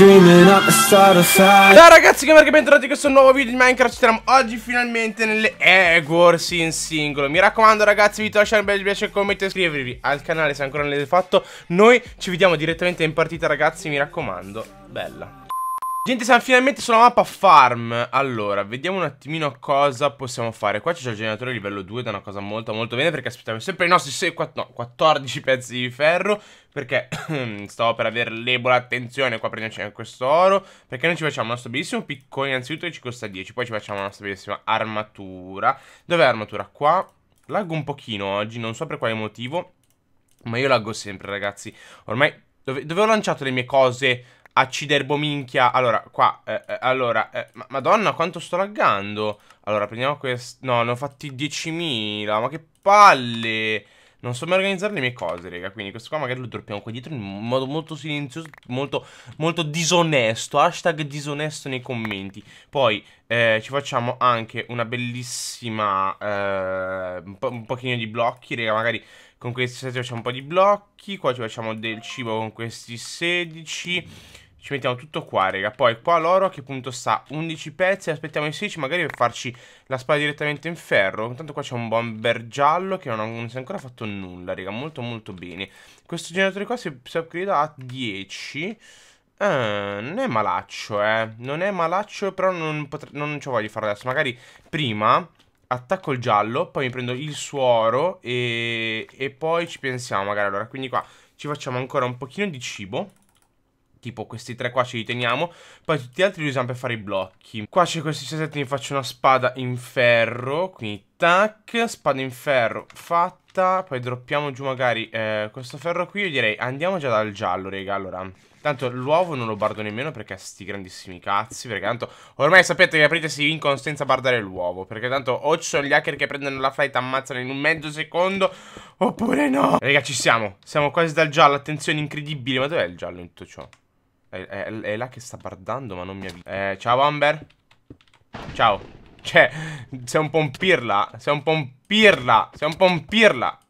Ciao ragazzi, bentornati in questo nuovo video di Minecraft. Ci troviamo oggi finalmente nelle Egg Wars in singolo. Mi raccomando ragazzi, vi lasciate un bel piace, commento e iscrivervi al canale se ancora non l'avete fatto. Noi ci vediamo direttamente in partita ragazzi, mi raccomando. Bella. Gente, siamo finalmente sulla mappa farm. Allora, vediamo un attimino cosa possiamo fare. Qua c'è il generatore livello 2, da una cosa molto bene, perché aspettiamo sempre i nostri 14 pezzi di ferro, perché stavo per aver l'ebola. Attenzione, qua prendiamoci anche questo oro, perché noi ci facciamo il nostro bellissimo piccone innanzitutto, che ci costa 10. Poi ci facciamo la nostra bellissima armatura. Dov'è l'armatura? Qua. Laggo un pochino oggi, non so per quale motivo, ma io laggo sempre ragazzi. Ormai, dove ho lanciato le mie cose? Acciderbo minchia. Allora, qua madonna, quanto sto laggando. Allora, prendiamo questo. No, ne ho fatti 10.000. Ma che palle. Non so mai organizzare le mie cose, raga. Quindi questo qua magari lo droppiamo qua dietro in modo molto silenzioso, molto disonesto. Hashtag disonesto nei commenti. Poi ci facciamo anche una bellissima un pochino di blocchi, raga. Magari con questi 7 facciamo un po' di blocchi. Qua ci facciamo del cibo con questi 16. Ci mettiamo tutto qua, raga. Poi qua l'oro a che punto sta? 11 pezzi. Aspettiamo i 16 magari per farci la spada direttamente in ferro. Intanto qua c'è un bomber giallo che non si è ancora fatto nulla, raga. Molto bene. Questo generatore qua si upgrada a 10. Non è malaccio, non è malaccio, però non ci voglio fare adesso. Magari prima attacco il giallo, poi mi prendo il suo oro e poi ci pensiamo magari. Allora, quindi qua ci facciamo ancora un pochino di cibo. Tipo questi tre qua ce li teniamo. Poi tutti gli altri li usiamo per fare i blocchi. Qua c'è questi 17, mi faccio una spada in ferro. Quindi tac, spada in ferro fatta. Poi droppiamo giù magari questo ferro qui. Io direi andiamo già dal giallo, raga. Allora, tanto l'uovo non lo bardo nemmeno, perché sti grandissimi cazzi. Perché tanto ormai sapete che aprite si vincono senza bardare l'uovo. Perché tanto o ci sono gli hacker che prendono la flight e ammazzano in un mezzo secondo, oppure no. Raga, ci siamo. Siamo quasi dal giallo. Attenzione, incredibile. Ma dov'è il giallo in tutto ciò? È là che sta bardando, ma non mi avvisa. Ciao Amber. Ciao. Cioè, sei un po' un pirla.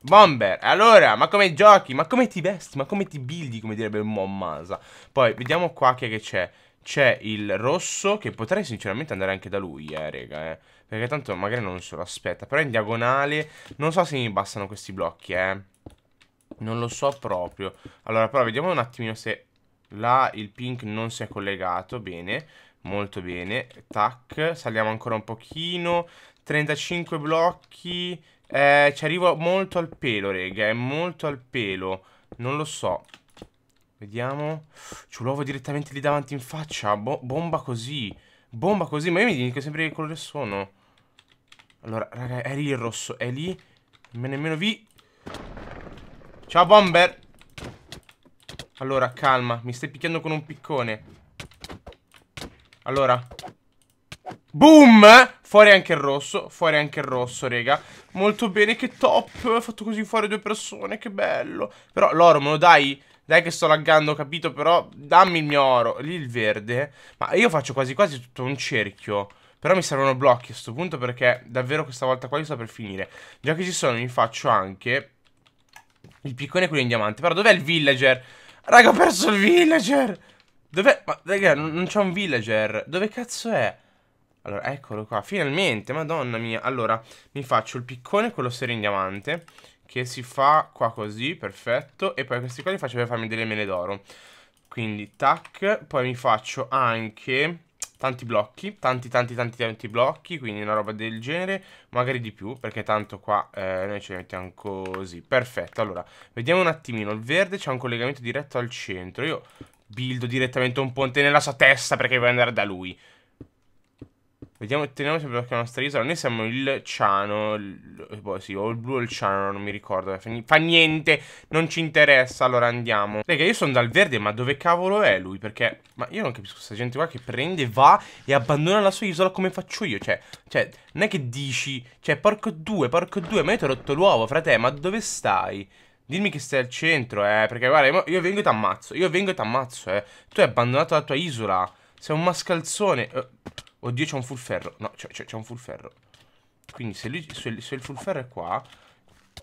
Bomber. Allora, ma come giochi? Ma come ti vesti? Ma come ti buildi? Come direbbe Mommasa. Poi vediamo qua che c'è. C'è il rosso, che potrei sinceramente andare anche da lui, raga, perché tanto magari non se lo aspetta. Però in diagonale non so se mi bastano questi blocchi, non lo so proprio. Allora, però vediamo un attimino se là il pink non si è collegato. Bene, molto bene. Tac, saliamo ancora un pochino. 35 blocchi. Ci arrivo molto al pelo, raga. È molto al pelo. Non lo so. Vediamo. C'è l'uovo direttamente lì davanti in faccia. Bomba così. Bomba così. Ma io mi dico sempre che colore sono. Allora, raga, è lì il rosso. È lì. Nemmeno vi. Ciao Bomber. Allora, calma, mi stai picchiando con un piccone. Allora, boom! Fuori anche il rosso, raga. Molto bene, che top. Ho fatto così fuori due persone, che bello. Però l'oro me lo dai? Dai che sto laggando, capito? Però dammi il mio oro. Lì il verde. Ma io faccio quasi tutto un cerchio. Però mi servono blocchi a sto punto, perché davvero questa volta qua io sto per finire. Già che ci sono, mi faccio anche il piccone quello in diamante. Però dov'è il villager? Raga, ho perso il villager. Dov'è? Ma raga, non c'è un villager. Dove cazzo è? Allora, eccolo qua. Finalmente, madonna mia. Allora, mi faccio il piccone, quello serio in diamante, che si fa qua così, perfetto. E poi questi qua li faccio per farmi delle mele d'oro. Quindi, tac. Poi mi faccio anche tanti blocchi, tanti blocchi, quindi una roba del genere, magari di più, perché tanto qua noi ce li mettiamo così, perfetto. Allora, vediamo un attimino, il verde c'è un collegamento diretto al centro, io buildo direttamente un ponte nella sua testa perché voglio andare da lui. Vediamo, teniamo sempre la nostra isola, noi siamo il ciano, sì, o il blu o il ciano, non mi ricordo, fa niente, non ci interessa, allora andiamo. Raga, io sono dal verde, ma dove cavolo è lui? Perché, ma io non capisco questa gente qua che prende, va e abbandona la sua isola come faccio io, cioè, non è che dici, cioè, porco due, ma io ti ho rotto l'uovo, frate, ma dove stai? Dimmi che stai al centro, perché guarda, io vengo e ti ammazzo, tu hai abbandonato la tua isola, sei un mascalzone, Oddio, c'è un full ferro. No, c'è un full ferro. Quindi se il full ferro è qua,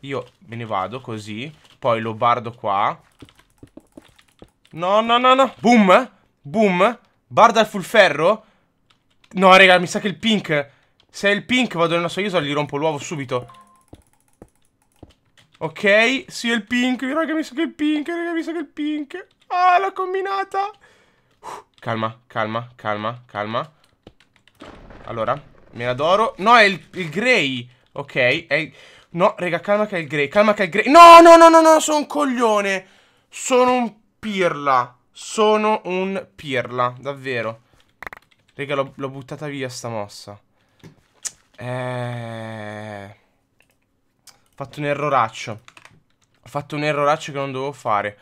io me ne vado così. Poi lo bardo qua. No. Boom. Boom. Bardo al full ferro. No, raga, mi sa che il pink. Se è il pink vado nel nostro user e gli rompo l'uovo subito. Ok, sì, è il pink. Raga, mi sa che è il pink. Raga, mi sa che è il pink. Ah, l'ho combinata. Calma, calma, calma, calma. Allora, me la d'oro. No, è il grey. Ok, è il... No, raga, calma che è il grey. Calma che è il grey. No, no, no, no, no, sono un coglione. Sono un pirla. Sono un pirla, davvero. Raga, l'ho buttata via sta mossa. Ho fatto un erroraccio. Ho fatto un erroraccio che non dovevo fare.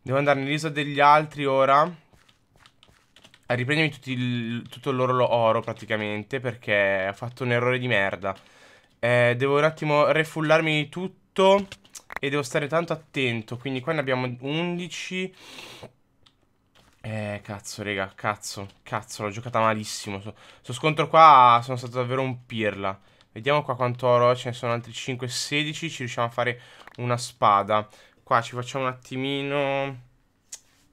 Devo andare nell'isola degli altri ora. A riprendermi tutto il loro oro praticamente, perché ho fatto un errore di merda. Devo un attimo refullarmi tutto e devo stare tanto attento. Quindi qua ne abbiamo 11. Cazzo raga, cazzo, l'ho giocata malissimo. Sto scontro qua sono stato davvero un pirla. Vediamo qua quanto oro, ce ne sono altri 5, 16. Ci riusciamo a fare una spada. Qua ci facciamo un attimino.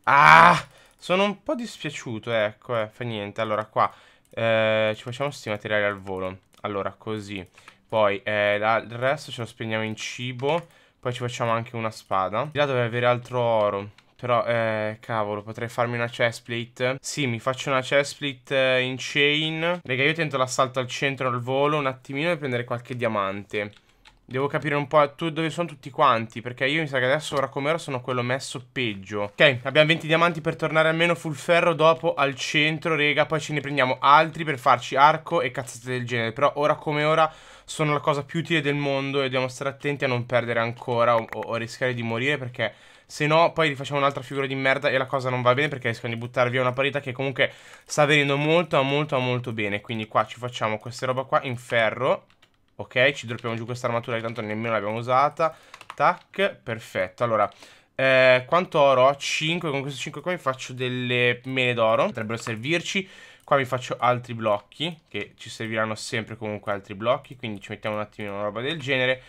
Ah! Sono un po' dispiaciuto, ecco, fa niente. Allora qua, ci facciamo sti materiali al volo. Allora, così. Poi, il resto ce lo spegniamo in cibo. Poi ci facciamo anche una spada. Di là dovrei avere altro oro. Però, cavolo, potrei farmi una chestplate. Sì, mi faccio una chestplate in chain. Raga, io tento l'assalto al centro al volo. Un attimino e prendere qualche diamante. Devo capire un po' dove sono tutti quanti, perché io mi sa che adesso, ora come ora, sono quello messo peggio. Ok, abbiamo 20 diamanti per tornare almeno full ferro dopo al centro, rega. Poi ce ne prendiamo altri per farci arco e cazzate del genere. Però ora come ora sono la cosa più utile del mondo e dobbiamo stare attenti a non perdere ancora o rischiare di morire, perché se no poi rifacciamo un'altra figura di merda e la cosa non va bene, perché rischiano di buttare via una partita che comunque sta venendo molto, molto, molto bene. Quindi qua ci facciamo queste roba qua in ferro. Ok, ci droppiamo giù questa armatura che tanto nemmeno l'abbiamo usata. Tac, perfetto. Allora, quanto oro ho? 5. Con questi 5 qua mi faccio delle mele d'oro. Potrebbero servirci. Qua mi faccio altri blocchi, che ci serviranno sempre comunque altri blocchi. Quindi ci mettiamo un attimino una roba del genere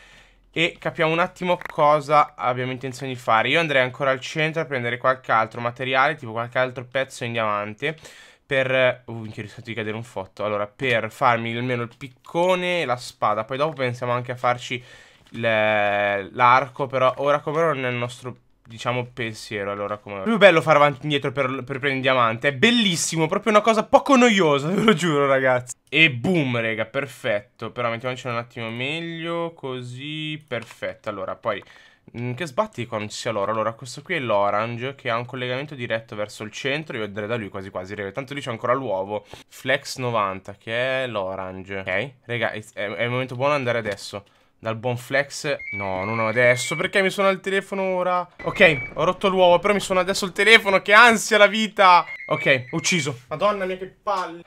e capiamo un attimo cosa abbiamo intenzione di fare. Io andrei ancora al centro a prendere qualche altro materiale, tipo qualche altro pezzo in diamante, per... minchia, ho rischiato di cadere un fotto. Allora, per farmi almeno il piccone e la spada. Poi dopo pensiamo anche a farci l'arco. Però ora come ora non è il nostro, diciamo, pensiero. Allora come ora. È più bello fare avanti e indietro per prendere diamante. È bellissimo, proprio una cosa poco noiosa, ve lo giuro ragazzi. E boom, raga, perfetto. Però mettiamoci un attimo meglio, così, perfetto. Allora, poi... che sbatti qua non ci sia l'oro. Allora questo qui è l'orange, che ha un collegamento diretto verso il centro. Io andrei da lui quasi quasi, raga. Tanto lì c'è ancora l'uovo. Flex 90, che è l'orange. Ok, raga, è il momento buono andare adesso. Dal buon flex. No, non adesso, perché mi suona il telefono ora. Ok, ho rotto l'uovo, però mi suona adesso il telefono. Che ansia la vita. Ok, ucciso. Madonna mia, che palle.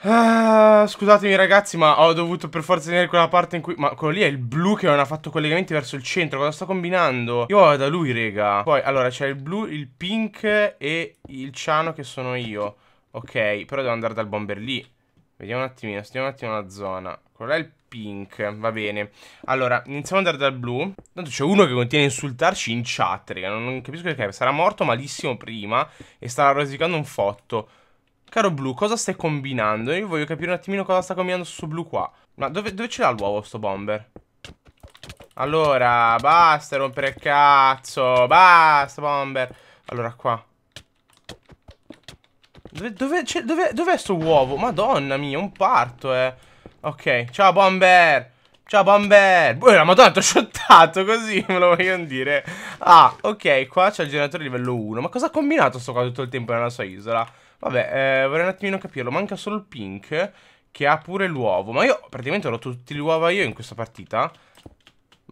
Scusatemi ragazzi, ma ho dovuto per forza tenere quella parte in cui... Ma quello lì è il blu che non ha fatto collegamenti verso il centro. Cosa sto combinando? Io vado da lui, raga. Poi, allora, c'è il blu, il pink e il ciano che sono io. Ok, però devo andare dal bomber lì. Vediamo un attimino, stiamo un attimo alla zona. Quello è il pink, va bene. Allora, iniziamo ad andare dal blu. Tanto c'è uno che continua a insultarci in chat, raga. Non capisco perché, sarà morto malissimo prima e starà rosicando un fotto. Caro blu, cosa stai combinando? Io voglio capire un attimino cosa sta combinando su blu qua. Ma dove ce l'ha l'uovo sto bomber? Allora, basta rompere il cazzo. Basta bomber. Allora qua. Dov'è sto uovo? Madonna mia, un parto, Ok, ciao bomber. Ciao bomber. La madonna, t'ho shottato così, me lo vogliono dire. Ah, ok, qua c'è il generatore livello 1. Ma cosa ha combinato sto qua tutto il tempo nella sua isola? Vabbè, vorrei un attimino capirlo. Manca solo il pink, che ha pure l'uovo. Ma io praticamente ho rotto tutti gli uova io in questa partita.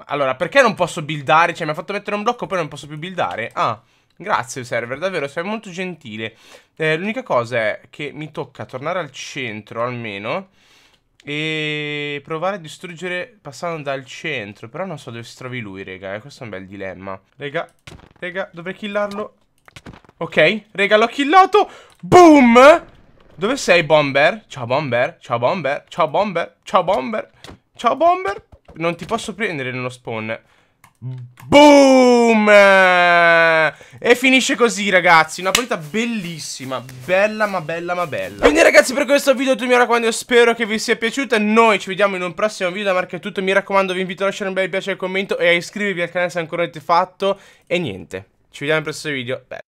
Allora, perché non posso buildare? Cioè, mi ha fatto mettere un blocco, poi non posso più buildare. Ah, grazie server, davvero, sei molto gentile. L'unica cosa è che mi tocca tornare al centro almeno e provare a distruggere passando dal centro. Però non so dove si trovi lui, raga. Questo è un bel dilemma. Raga, dovrei killarlo. Ok, raga, l'ho killato. Boom. Dove sei, bomber? Ciao, bomber. Ciao, bomber. Ciao, bomber. Ciao, bomber. Ciao, bomber. Non ti posso prendere nello spawn. Boom. E E finisce così, ragazzi. Una partita bellissima. Bella, ma bella, ma bella. Quindi, ragazzi, per questo video tutto, mi raccomando. Spero che vi sia piaciuta. Noi ci vediamo in un prossimo video. Da Marco è tutto. Mi raccomando, vi invito a lasciare un bel piacere, commento e a iscrivervi al canale se ancora non l'avete fatto. E niente, ci vediamo nel prossimo video. Beh.